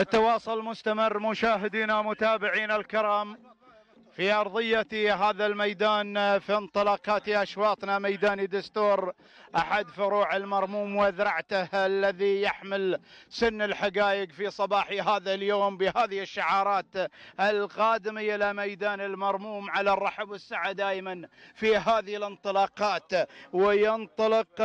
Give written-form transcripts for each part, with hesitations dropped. التواصل مستمر مشاهدينا متابعينا الكرام في أرضية هذا الميدان في انطلاقات أشواطنا ميدان دستور أحد فروع المرموم وذرعته الذي يحمل سن الحقائق في صباح هذا اليوم بهذه الشعارات القادمة إلى ميدان المرموم على الرحب والسعة دائما في هذه الانطلاقات. وينطلق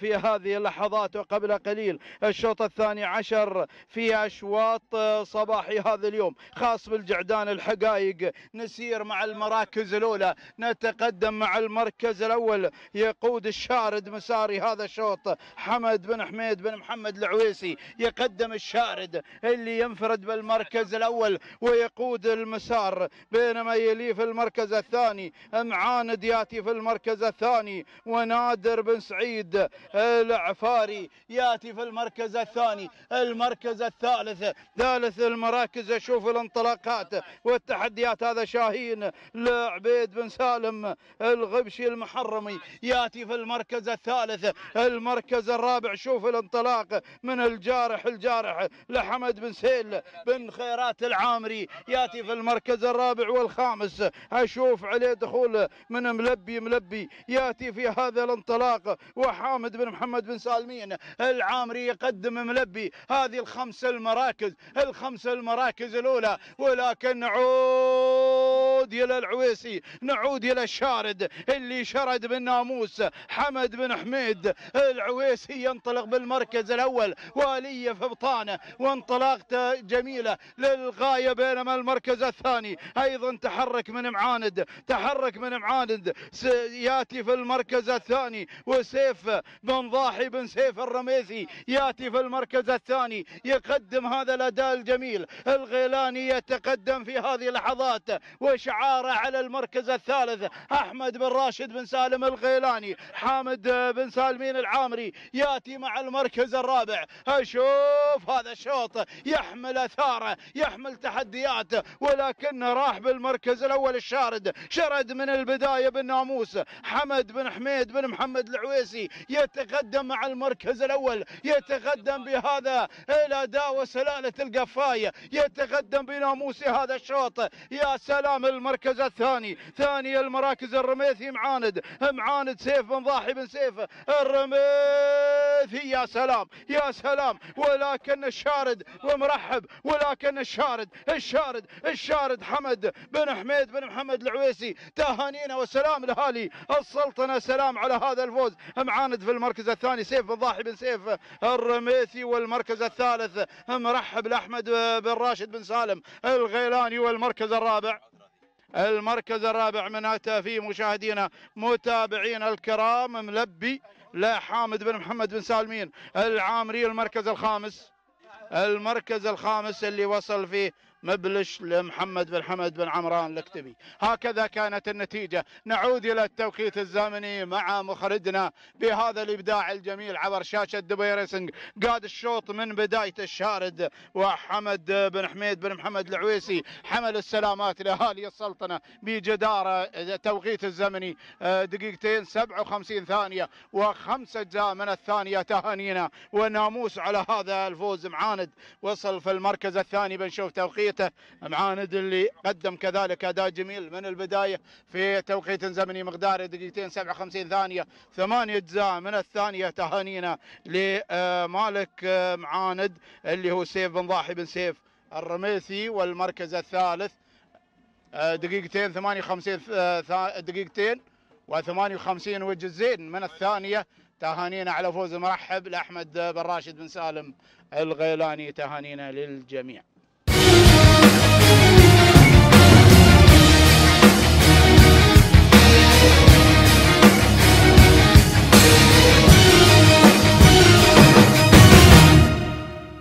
في هذه اللحظات وقبل قليل الشوط الثاني عشر في أشواط صباح هذا اليوم خاص بالجعدان. الحقائق نسير مع المراكز الأولى، نتقدم مع المركز الأول يقود الشارد مساري هذا الشوط حمد بن حميد بن محمد العويسي، يقدم الشارد اللي ينفرد بالمركز الأول ويقود المسار، بينما يليه في المركز الثاني معاند ياتي في المركز الثاني ونادر بن سعيد العفاري ياتي في المركز الثاني. المركز الثالث ثالث المراكز اشوف الانطلاقات والتحديات، هذا شاهين لعبيد بن سالم الغبشي المحرمي ياتي في المركز الثالث. المركز الرابع شوف الانطلاق من الجارح لحمد بن سيل بن خيرات العامري ياتي في المركز الرابع والخامس، اشوف عليه دخول من ملبي ياتي في هذا الانطلاق، وحامد بن محمد بن سالمين العامري يقدم ملبي. هذه الخمس المراكز الاولى، ولكن نعود إلى العويسي، نعود إلى الشارد اللي شرد بالناموس حمد بن حميد العويسي، ينطلق بالمركز الأول والية في بطانة وانطلاقته جميلة للغاية. بينما المركز الثاني أيضا تحرك من معاند ياتي في المركز الثاني، وسيف بن ضاحي بن سيف الرميثي ياتي في المركز الثاني، يقدم هذا الأداء الجميل. الغيلاني يتقدم في هذه اللحظات وشعاره على المركز الثالث أحمد بن راشد بن سالم الغيلاني، حامد بن سالمين العامري يأتي مع المركز الرابع. أشوف هذا الشوط يحمل أثاره، يحمل تحديات، ولكنه راح بالمركز الأول الشارد، شرد من البداية بالناموس. حمد بن حميد بن محمد العويسي يتقدم مع المركز الأول، يتقدم بهذا الأداء وسلالة القفاية، يتقدم بناموس هذا الشوط. يا سلام المركز الثاني، ثاني المراكز الرميثي معاند سيف بن ضاحي بن سيف الرميثي. يا سلام ولكن الشارد ومرحب، ولكن الشارد حمد بن حميد بن محمد العويسي. تهانينا وسلام لأهالي السلطنة، سلام على هذا الفوز. معاند في المركز الثاني، سيف بن ضاحي بن سيف الرميثي، والمركز الثالث مرحب لأحمد بن راشد بن سالم الغيلاني. والمركز الرابع من أتى فيه مشاهدينا متابعينا الكرام ملبي لحامد بن محمد بن سالمين العامري. المركز الخامس اللي وصل فيه مبلش لمحمد بن حمد بن عمران الكتبي. هكذا كانت النتيجة. نعود إلى التوقيت الزمني مع مخرجنا بهذا الإبداع الجميل عبر شاشة دبي ريسنج. قاد الشوط من بداية الشارد، وحمد بن حميد بن محمد العويسي حمل السلامات لأهالي السلطنة بجدارة. التوقيت الزمني دقيقتين 57 ثانية و5 أجزاء من الثانية. تهانينا والناموس على هذا الفوز. معاند وصل في المركز الثاني، بنشوف توقيت معاند اللي قدم كذلك أداء جميل من البداية في توقيت زمني مقداره دقيقتين 57 ثانية 8 أجزاء من الثانية. تهانينا لمالك معاند اللي هو سيف بن ضاحي بن سيف الرميثي. والمركز الثالث دقيقتين 58 دقيقتين و58 وجزين من الثانية. تهانينا على فوز مرحب لأحمد بن راشد بن سالم الغيلاني. تهانينا للجميع.